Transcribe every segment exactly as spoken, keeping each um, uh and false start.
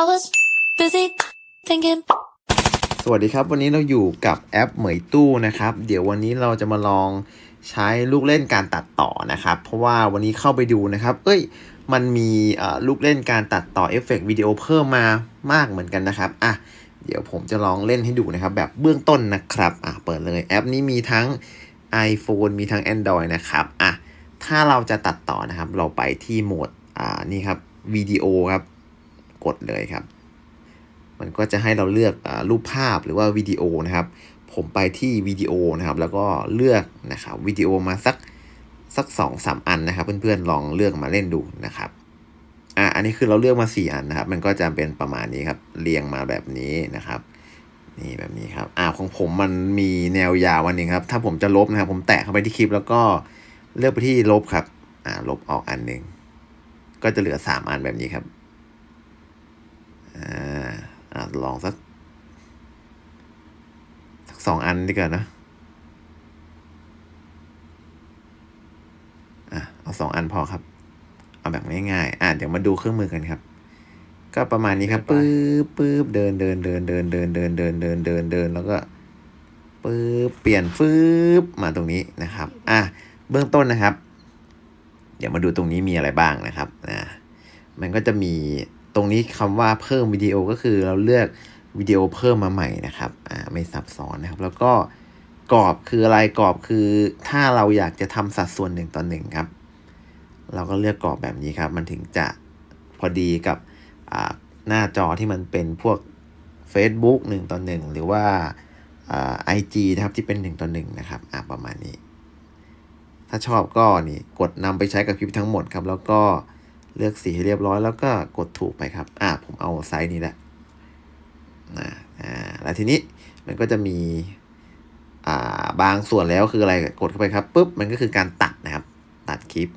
I was busy thinking สวัสดีครับวันนี้เราอยู่กับแอปเหมยตู้นะครับเดี๋ยววันนี้เราจะมาลองใช้ลูกเล่นการตัดต่อนะครับเพราะว่าวันนี้เข้าไปดูนะครับเอ้ยมันมีลูกเล่นการตัดต่อเอฟเฟกต์วิดีโอเพิ่มมามากเหมือนกันนะครับอ่ะเดี๋ยวผมจะลองเล่นให้ดูนะครับแบบเบื้องต้นนะครับอ่ะเปิดเลยแอปนี้มีทั้ง iPhone มีทั้ง Android นะครับอ่ะถ้าเราจะตัดต่อนะครับเราไปที่โหมดอ่านี่ครับวิดีโอครับกดเลยครับมันก็จะให้เราเลือกอ่ารูปภาพหรือว่าวิดีโอนะครับผมไปที่วิดีโอนะครับแล้วก็เลือกนะครับวิดีโอมาสักสัก สองถึงสาม อันนะครับเพื่อนๆลองเลือกมาเล่นดูนะครับอ่ะอันนี้คือเราเลือกมาสี่อันนะครับมันก็จะเป็นประมาณนี้ครับเรียงมาแบบนี้นะครับนี่แบบนี้ครับอ่ะของผมมันมีแนวยาวอันนึงครับถ้าผมจะลบนะครับผมแตะเข้าไปที่คลิปแล้วก็เลือกไปที่ลบครับอ่าลบออกอันหนึ่งก็จะเหลือสามอันแบบนี้ครับอ่าอ่าลองสักสักสองอันดีกว่านะอ่ะเอาสองอันพอครับเอาแบบง่ายๆอ่ะเดี๋ยวมาดูเครื่องมือกันครับก็ประมาณนี้ครับปื๊บปื๊บเดินเดินเดินเดินเดินเดินเดินเดินเดินเดินแล้วก็ปื๊บเปลี่ยนฟืบมาตรงนี้นะครับอ่ะเบื้องต้นนะครับเดี๋ยวมาดูตรงนี้มีอะไรบ้างนะครับนะมันก็จะมีตรงนี้คำว่าเพิ่มวิดีโอก็คือเราเลือกวิดีโอเพิ่มมาใหม่นะครับอ่าไม่ซับซ้อนนะครับแล้วก็กรอบคืออะไรกรอบคือถ้าเราอยากจะทำสัดส่วนหนึ่งต่อหนึ่งครับเราก็เลือกกรอบแบบนี้ครับมันถึงจะพอดีกับอ่าหน้าจอที่มันเป็นพวก Facebook หนึ่งต่อหนึ่งหรือว่าอ่า ไอ จี นะครับที่เป็นหนึ่งต่อหนึ่งนะครับอ่าประมาณนี้ถ้าชอบก็นี่กดนำไปใช้กับคลิปทั้งหมดครับแล้วก็เลือกสีให้เรียบร้อยแล้วก็กดถูกไปครับอ่าผมเอาไซส์นี้แหละนะอ่าแล้วทีนี้มันก็จะมีอ่าบางส่วนแล้วคืออะไรกดเข้าไปครับปุ๊บมันก็คือการตัดนะครับตัดคลิป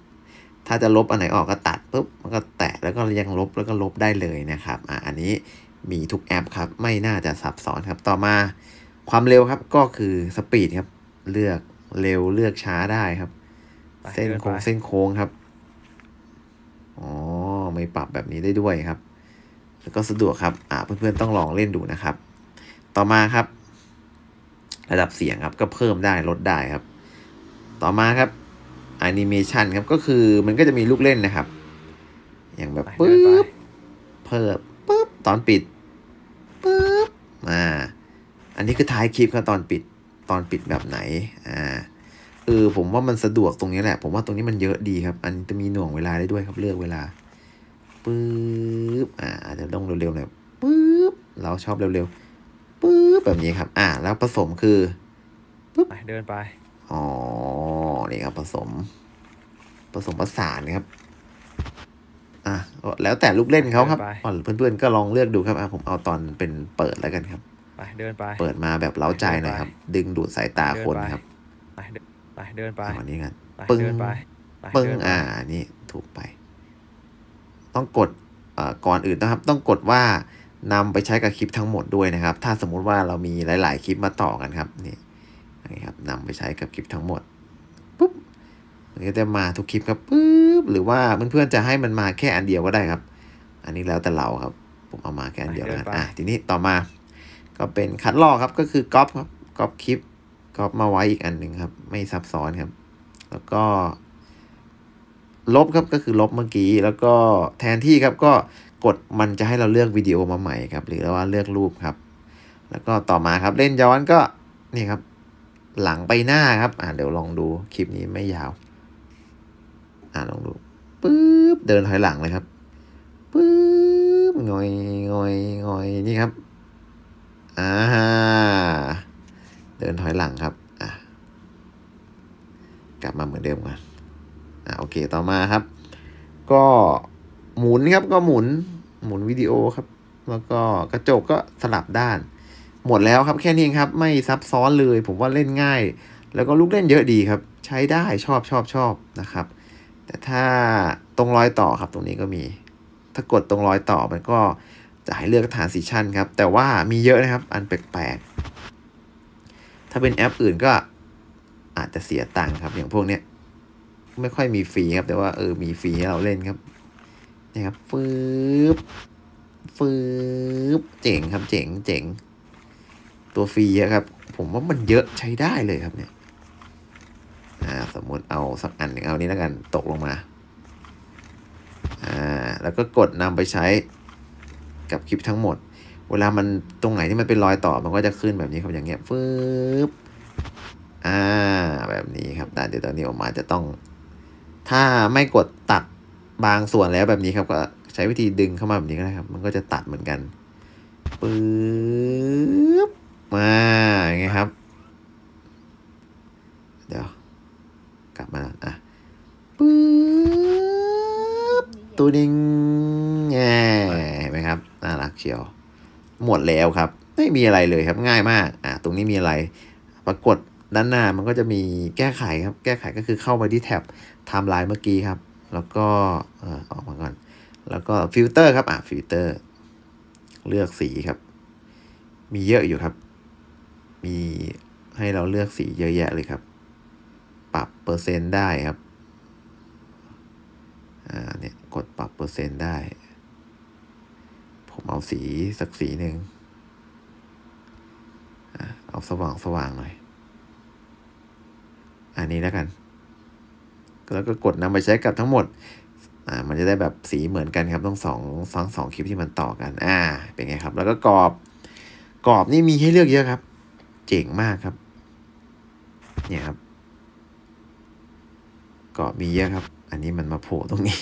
ถ้าจะลบอันไหนออกก็ตัดปุ๊บมันก็แตะแล้วก็ยังลบแล้วก็ลบได้เลยนะครับอ่าอันนี้มีทุกแอปครับไม่น่าจะซับซ้อนครับต่อมาความเร็วครับก็คือสปีดครับเลือกเร็วเลือกช้าได้ครับเส้นโค้งเส้นโค้งครับอ๋อไม่ปรับแบบนี้ได้ด้วยครับแล้วก็สะดวกครับอ่าเพื่อนๆต้องลองเล่นดูนะครับต่อมาครับระดับเสียงครับก็เพิ่มได้ลดได้ครับต่อมาครับแอนิเมชันครับก็คือมันก็จะมีลูกเล่นนะครับอย่างแบบปึ๊บเพิ่มปึ๊บตอนปิดปึ๊บอ่าอันนี้คือท้ายคลิปครับตอนปิดตอนปิดแบบไหนอ่าเออผมว่ามันสะดวกตรงนี้แหละผมว่าตรงนี้มันเยอะดีครับอันจะมีหน่วงเวลาได้ด้วยครับเลือกเวลาปื๊บอ่าอาจจะต้องเร็วๆหน่อยปื๊บเราชอบเร็วๆปื๊บแบบนี้ครับอ่าแล้วผสมคือปึ๊บเดินไปอ๋อนี่ครับผสมผสมผสานครับอ่าแล้วแต่ลูกเล่นเขาครับเพื่อนๆก็ลองเลือกดูครับอ่าผมเอาตอนเป็นเปิดแล้วกันครับไปเดินไปเปิดมาแบบเล้าใจหน่อยครับดึงดูดสายตาคนครับไปไปเดินไปวันนี้กันปึ้งไปปึ้งอ่านี่ถูกไปต้องกดเอ่อก่อนอื่นนะครับต้องกดว่านำไปใช้กับคลิปทั้งหมดด้วยนะครับถ้าสมมุติว่าเรามีหลายๆคลิปมาต่อกันครับนี่นี่ครับนำไปใช้กับคลิปทั้งหมดปุ๊บมันก็จะมาทุกคลิปครับปุ๊บหรือว่าเพื่อนๆจะให้มันมาแค่อันเดียวก็ได้ครับอันนี้แล้วแต่เราครับผมเอามาแค่อันเดียวนะอ่ะทีนี้ต่อมาก็เป็นคัดลอกครับก็คือก๊อปครับก๊อปคลิปก๊อปมาไว้อีกอันหนึ่งครับไม่ซับซ้อนครับแล้วก็ลบครับก็คือลบเมื่อกี้แล้วก็แทนที่ครับก็กดมันจะให้เราเลือกวิดีโอมาใหม่ครับหรือว่าเลือกรูปครับแล้วก็ต่อมาครับเล่นย้อนก็นี่ครับหลังไปหน้าครับอ่าเดี๋ยวลองดูคลิปนี้ไม่ยาวอ่าลองดูปึ๊บเดินถอยหลังเลยครับปึ๊บงอยงอยงอยนี่ครับอ่าเดินถอยหลังครับอ่ะกลับมาเหมือนเดิมกันอ่ะโอเคต่อมาครับก็หมุนครับก็หมุนหมุนวิดีโอครับแล้วก็กระจกก็สลับด้านหมดแล้วครับแค่นี้ครับไม่ซับซ้อนเลยผมว่าเล่นง่ายแล้วก็ลูกเล่นเยอะดีครับใช้ได้ชอบชอบชอบนะครับแต่ถ้าตรงรอยต่อครับตรงนี้ก็มีถ้ากดตรงรอยต่อมันก็จะให้เลือกฐานซีชั่นครับแต่ว่ามีเยอะนะครับอันแปลกๆถ้าเป็นแอปอื่นก็อาจจะเสียตังค์ครับอย่างพวกเนี้ยไม่ค่อยมีฟรีครับแต่ว่าเออมีฟรีให้เราเล่นครับนี่ครับฟืบ ฟืบเจ๋งครับเจ๋งเจ๋งตัวฟรีเยอะครับผมว่ามันเยอะใช้ได้เลยครับเนี่ยอ่าสมมติเอาสักอันหนึ่งเอานี้แล้วกันตกลงมาอ่าแล้วก็กดนำไปใช้กับคลิปทั้งหมดเวลามันตรงไหนที่มันเป็นรอยต่อมันก็จะขึ้นแบบนี้ครับอย่างเงี้ยฟืบอ่าแบบนี้ครับแต่เดี๋ยวตอนนี้ออกมาจะต้องถ้าไม่กดตัดบางส่วนแล้วแบบนี้ครับก็ใช้วิธีดึงเข้ามาแบบนี้ก็ได้ครับมันก็จะตัดเหมือนกันปึ๊บมาอย่างเงี้ยครับเดี๋ยวกลับมาอ่ะปึ๊บตัวดิ้งแง่เห็นไหมครับน่ารักเชียวหมดแล้วครับไม่มีอะไรเลยครับง่ายมากอ่ะตรงนี้มีอะไรปรากฏด้านหน้ามันก็จะมีแก้ไขครับแก้ไขก็คือเข้าไปที่แท็บไทม์ไลน์เมื่อกี้ครับแล้วก็ออกมาก่อนแล้วก็ฟิลเตอร์ครับอ่ะฟิลเตอร์เลือกสีครับมีเยอะอยู่ครับมีให้เราเลือกสีเยอะแยะเลยครับปรับเปอร์เซ็นต์ได้ครับอ่าเนี่ยกดปรับเปอร์เซ็นต์ได้ผมเอาสีสักสีหนึ่งอ่ะเอาสว่างสว่างหน่อยอันนี้แล้วกันแล้วก็กดนำไปใช้กับทั้งหมดอ่ามันจะได้แบบสีเหมือนกันครับต้องสองสองสองคลิปที่มันต่อกันอ่าเป็นไงครับแล้วก็กรอบกรอบนี่มีให้เลือกเยอะครับเจ๋งมากครับเนี่ยครับกรอบมีเยอะครับอันนี้มันมาโผล่ตรงนี้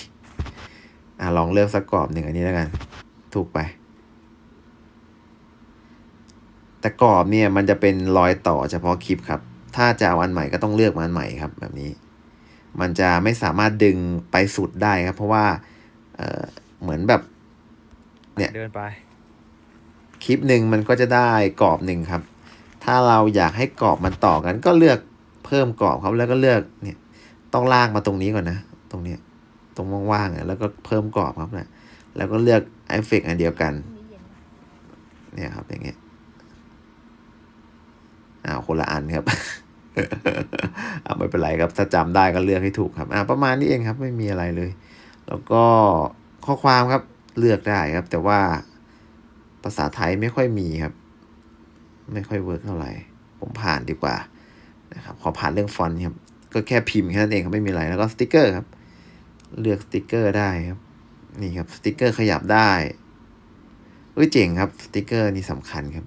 อ่าลองเลือกสักกรอบหนึ่งอันนี้แล้วกันถูกไปแต่กรอบเนี่ยมันจะเป็นรอยต่อเฉพาะคลิปครับถ้าจะเอาอันใหม่ก็ต้องเลือกมาอันใหม่ครับแบบนี้มันจะไม่สามารถดึงไปสุดได้ครับเพราะว่าเอ่อเหมือนแบบเนี่ยเดินไปคลิปหนึ่งมันก็จะได้กรอบหนึ่งครับถ้าเราอยากให้กรอบมันต่อกันก็เลือกเพิ่มกรอบครับแล้วก็เลือกเนี่ยต้องลากมาตรงนี้ก่อนนะตรงเนี้ยตรงว่างๆเนี่ยแล้วก็เพิ่มกรอบครับนะแล้วก็เลือกเอฟเฟกต์อันเดียวกันเนี่ยครับอย่างเงี้ยอ้าวคนละอันครับเอาไม่เป็นไรครับถ้าจำได้ก็เลือกให้ถูกครับอ่าประมาณนี้เองครับไม่มีอะไรเลยแล้วก็ข้อความครับเลือกได้ครับแต่ว่าภาษาไทยไม่ค่อยมีครับไม่ค่อยเวิร์กเท่าไหร่ผมผ่านดีกว่านะครับขอผ่านเรื่องฟอนต์ครับก็แค่พิมพ์แค่นั้นเองครับไม่มีอะไรแล้วก็สติ๊กเกอร์ครับเลือกสติ๊กเกอร์ได้ครับนี่ครับสติ๊กเกอร์ขยับได้เอ้ยเจ๋งครับสติ๊กเกอร์นี่สำคัญครับ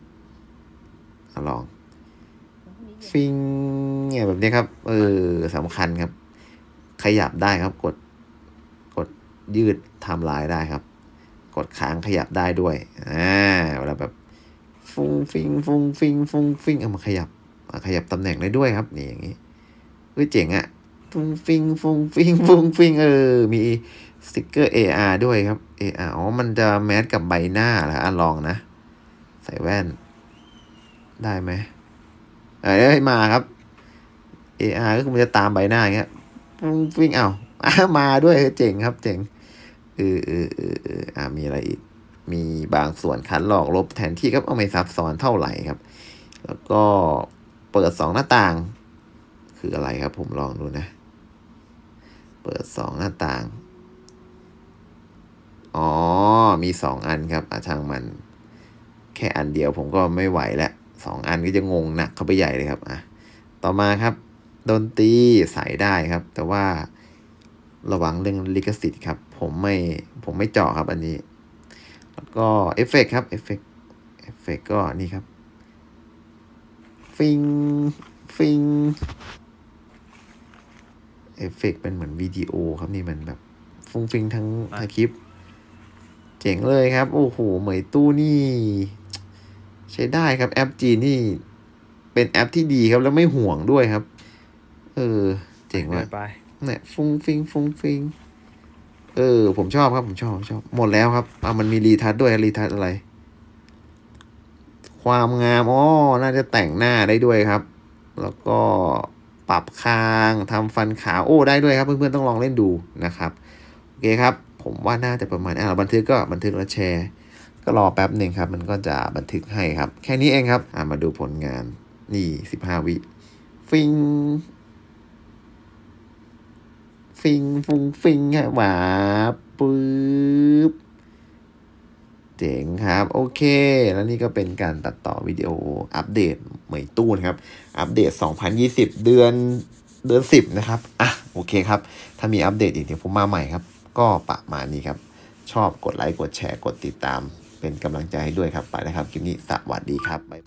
เอาลองฟิงเนี่ยแบบนี้ครับเออสำคัญครับขยับได้ครับกดกดยืดไทม์ไลน์ได้ครับกดค้างขยับได้ด้วยอ่าเวลาแบบฟุงฟิงฟุงฟิงฟุงฟิงเอามาขยับขยับตำแหน่งได้ด้วยครับนี่อย่างนี้เฮ้ยเจ๋งอ่ะฟุงฟิงฟุงฟิงฟุงฟิงเออมีสติ๊กเกอร์ เอ อาร์ ด้วยครับ เอ อาร์ อ๋อมันจะแมทกับใบหน้าเหรออ่ะลองนะใส่แว่นได้ไหมเออให้มาครับ เอ อาร์ ก็คือมันจะตามใบหน้าอย่างเงี้ยฟิงเอามาด้วยเจ๋งครับเจ๋งเออเออเออเอออ่ามีอะไรอีกมีบางส่วนคัดลอกลบแทนที่ครับเอาไม่ซับซ้อนเท่าไหร่ครับแล้วก็เปิดสองหน้าต่างคืออะไรครับผมลองดูนะเปิดสองหน้าต่างอ๋อมีสองอันครับอาช่างมันแค่อันเดียวผมก็ไม่ไหวแล้วสองอันก็จะงงหนักเข้าไปใหญ่เลยครับอ่ะต่อมาครับดนตรีใส่ได้ครับแต่ว่าระวังเรื่องลิขสิทธิ์ครับผมไม่ผมไม่เจาะครับอันนี้แล้วก็เอฟเฟกต์ครับเอฟเฟกต์เอฟเฟกต์ก็นี่ครับฟิงฟิงเอฟเฟกต์เป็นเหมือนวิดีโอครับนี่มันแบบฟุ้งฟิงทั้งคลิปเจ๋งเลยครับโอ้โหเหมยตู้นี่ใช้ได้ครับแอปจีนี่เป็นแอปที่ดีครับแล้วไม่ห่วงด้วยครับเออเจ๋งว่ะเนี่ยฟุ้งฟิงฟุ้งฟิงเออผมชอบครับผมชอบชอบหมดแล้วครับอ่ะมันมีรีทัชด้วยรีทัชอะไรความงามอ๋อน่าจะแต่งหน้าได้ด้วยครับแล้วก็ปรับคางทำฟันขาวโอ้ได้ด้วยครับเพื่อนๆต้องลองเล่นดูนะครับโอเคครับผมว่าน่าจะประมาณอ่ะบันทึกก็บันทึกแล้วแชร์ก็รอแป๊บหนึ่งครับมันก็จะบันทึกให้ครับแค่นี้เองครับอ่ะมาดูผลงานนี่สิบห้าวิฟิงฟิงฟุงฟิงครับหวาปึ๊บ เจ๋งครับโอเคแล้วนี่ก็เป็นการตัดต่อวิดีโออัปเดตเหมยตู้นะครับอัปเดตสองพันยี่สิบเดือนเดือนสิบนะครับอ่ะโอเคครับถ้ามีอัปเดตอีกเดี๋ยวผมมาใหม่ครับก็ประมาณนี้ครับชอบกดไลค์กดแชร์กดติดตามเป็นกำลังใจให้ด้วยครับไปนะครับคลิปนี้สวัสดีครับ